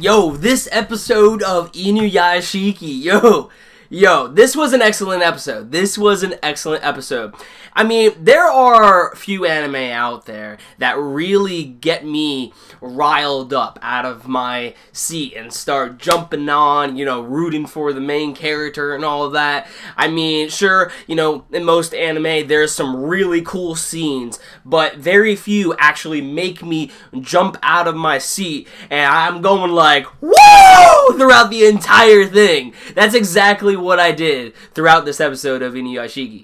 Yo, this episode of Inuyashiki, yo, this was an excellent episode. I mean, there are few anime out there that really get me riled up out of my seat and start jumping on, you know, rooting for the main character and all of that. I mean, sure, you know, in most anime there's some really cool scenes, but very few actually make me jump out of my seat and I'm going like, whoa, throughout the entire thing. That's exactly what I did throughout this episode of Inuyashiki.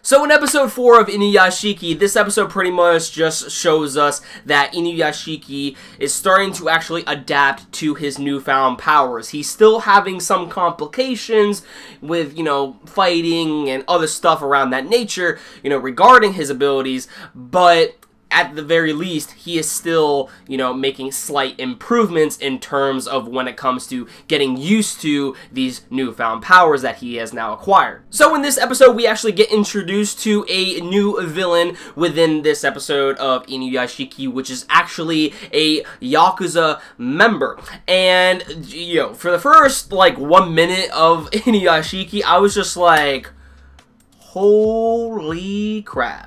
So in episode 4 of Inuyashiki, this episode pretty much just shows us that Inuyashiki is starting to actually adapt to his newfound powers. He's still having some complications with, you know, fighting and other stuff around that nature, you know, regarding his abilities, but at the very least, he is still, you know, making slight improvements in terms of when it comes to getting used to these newfound powers that he has now acquired. So in this episode, we actually get introduced to a new villain within this episode of Inuyashiki, which is actually a Yakuza member. And, you know, for the first, like, 1 minute of Inuyashiki, I was just like, holy crap.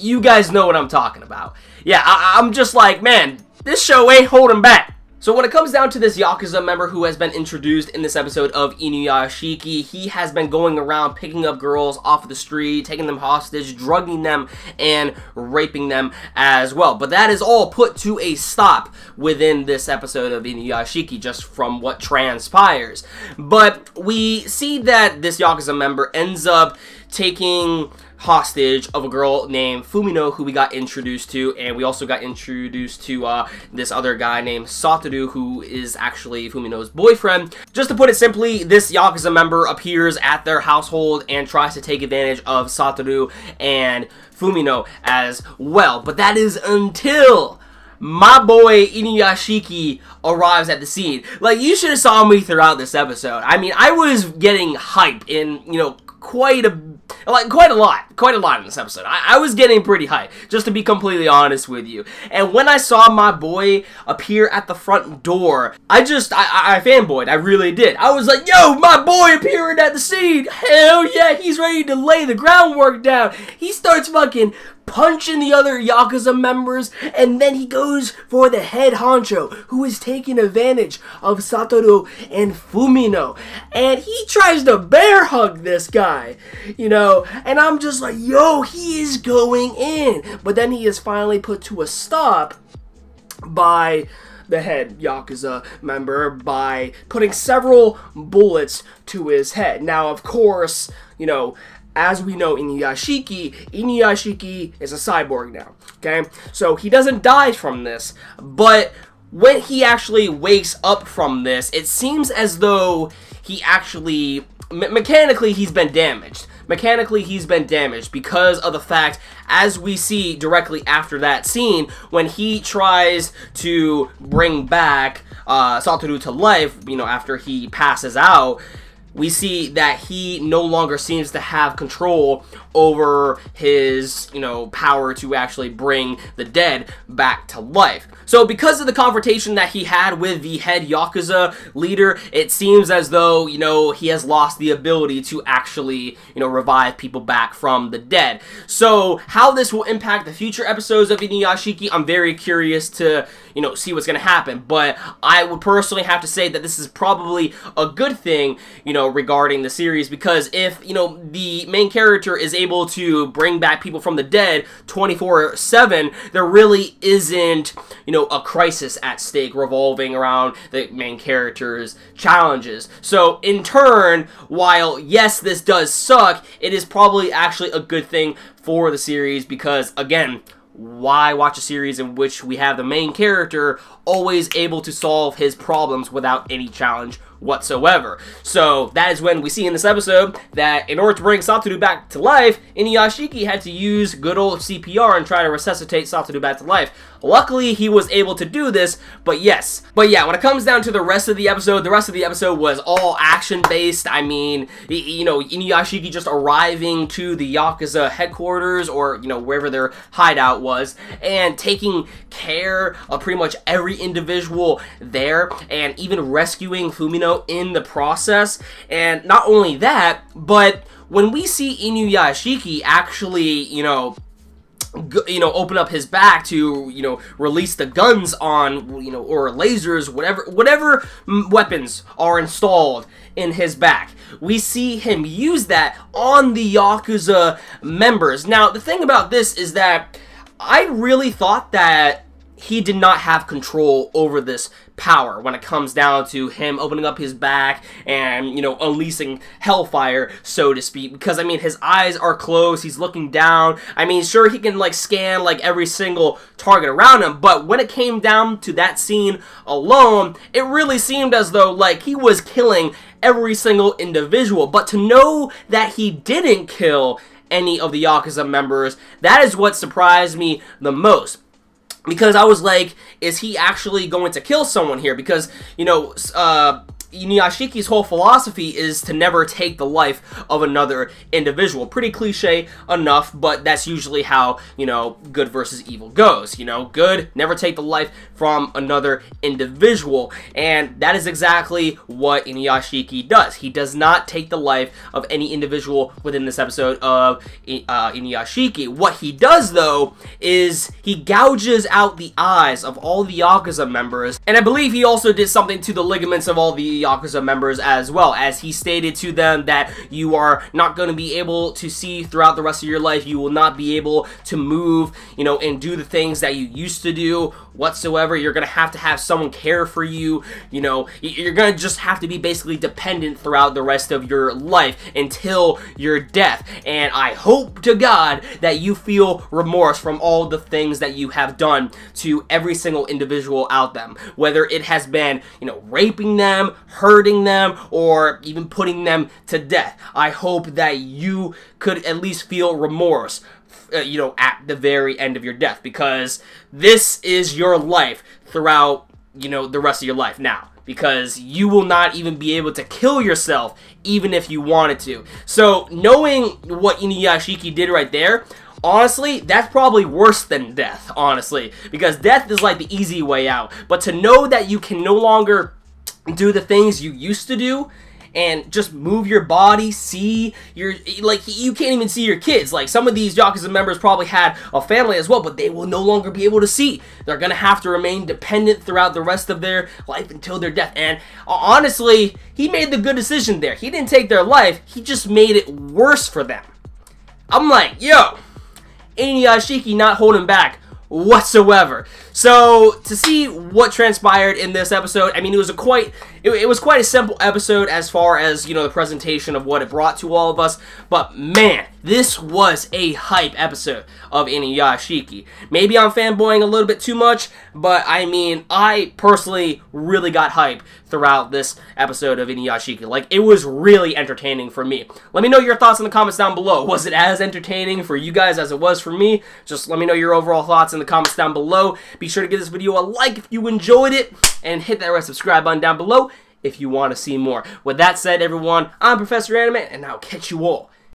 You guys know what I'm talking about. Yeah, I'm just like, man, this show ain't holding back. So when it comes down to this Yakuza member who has been introduced in this episode of Inuyashiki, he has been going around picking up girls off the street, taking them hostage, drugging them, and raping them as well. But that is all put to a stop within this episode of Inuyashiki, just from what transpires. But we see that this Yakuza member ends up taking hostage of a girl named Fumino, who we got introduced to, and we also got introduced to this other guy named Satoru, who is actually Fumino's boyfriend. Just to put it simply, this Yakuza member appears at their household and tries to take advantage of Satoru and Fumino as well, but that is until my boy Inuyashiki arrives at the scene. Like, you should have saw me throughout this episode. I mean, I was getting hype in, you know, quite a lot in this episode. I was getting pretty hyped, just to be completely honest with you. And when I saw my boy appear at the front door, I fanboyed. I really did. I was like, yo, my boy appearing at the scene. Hell yeah, he's ready to lay the groundwork down. He starts fucking punching the other Yakuza members, and then he goes for the head honcho, who is taking advantage of Satoru and Fumino, and he tries to bear hug this guy, you know, and I'm just like, yo, he is going in, but then he is finally put to a stop by the head Yakuza member by putting several bullets to his head. Now, of course, you know, as we know, Inuyashiki is a cyborg now, okay? So he doesn't die from this, but when he actually wakes up from this, it seems as though he actually, mechanically, he's been damaged. Mechanically, he's been damaged because of the fact, as we see directly after that scene, when he tries to bring back Satoru to life, you know, after he passes out, we see that he no longer seems to have control over his, you know, power to actually bring the dead back to life. So because of the confrontation that he had with the head Yakuza leader, it seems as though, you know, he has lost the ability to actually, you know, revive people back from the dead. So how this will impact the future episodes of Inuyashiki, I'm very curious to, you know, see what's going to happen. But I would personally have to say that this is probably a good thing, you know, regarding the series, because if, you know, the main character is able to bring back people from the dead 24/7, there really isn't, you know, a crisis at stake revolving around the main character's challenges. So in turn, while yes, this does suck, it is probably actually a good thing for the series, because again, why watch a series in which we have the main character always able to solve his problems without any challenge whatsoever. So that is when we see in this episode that in order to bring Satoru back to life, Inuyashiki had to use good old CPR and try to resuscitate Satoru back to life. Luckily, he was able to do this, but yeah, when it comes down to the rest of the episode was all action-based. I mean, you know, Inuyashiki just arriving to the Yakuza headquarters, or, you know, wherever their hideout was, and taking care of pretty much every individual there, and even rescuing Fumino in the process. And not only that, but when we see Inuyashiki actually, you know, open up his back to, you know, release the guns on, you know, or lasers, whatever weapons are installed in his back. We see him use that on the Yakuza members. Now, the thing about this is that I really thought that he did not have control over this power when it comes down to him opening up his back and, you know, unleashing hellfire, so to speak, because, I mean, his eyes are closed, he's looking down. I mean, sure, he can, like, scan, like, every single target around him, but when it came down to that scene alone, it really seemed as though, like, he was killing every single individual. But to know that he didn't kill any of the Yakuza members, that is what surprised me the most. Because I was like, is he actually going to kill someone here? Because, you know, Inuyashiki's whole philosophy is to never take the life of another individual. Pretty cliche enough, but that's usually how, you know, good versus evil goes. You know, good, never take the life from another individual. And that is exactly what Inuyashiki does. He does not take the life of any individual within this episode of Inuyashiki. What he does, though, is he gouges out the eyes of all the Yakuza members. And I believe he also did something to the ligaments of all the Yakuza members as well, as he stated to them that you are not going to be able to see throughout the rest of your life. You will not be able to move, you know, and do the things that you used to do whatsoever. You're going to have someone care for you. You know, you're going to just have to be basically dependent throughout the rest of your life until your death. And I hope to God that you feel remorse from all the things that you have done to every single individual out there, whether it has been, you know, raping them, hurting them, or even putting them to death. I hope that you could at least feel remorse, you know, at the very end of your death, because this is your life throughout, you know, the rest of your life now, because you will not even be able to kill yourself even if you wanted to. So knowing what Inuyashiki did right there, honestly, that's probably worse than death, honestly, because death is like the easy way out. But to know that you can no longer do the things you used to do and just move your body, see your, like, you can't even see your kids. Like, some of these Yakuza members probably had a family as well, but they will no longer be able to see. They're gonna have to remain dependent throughout the rest of their life until their death. And honestly, he made the good decision there. He didn't take their life, he just made it worse for them. I'm like, yo, Inuyashiki not holding back whatsoever. So to see what transpired in this episode, I mean, it was quite a simple episode as far as, you know, the presentation of what it brought to all of us. But man, this was a hype episode of Inuyashiki. Maybe I'm fanboying a little bit too much, but I mean, I personally really got hype throughout this episode of Inuyashiki. Like, it was really entertaining for me. Let me know your thoughts in the comments down below. Was it as entertaining for you guys as it was for me? Just let me know your overall thoughts in the comments down below. Be sure to give this video a like if you enjoyed it, and hit that red subscribe button down below if you want to see more. With that said, everyone, I'm Professor Anime, and I'll catch you all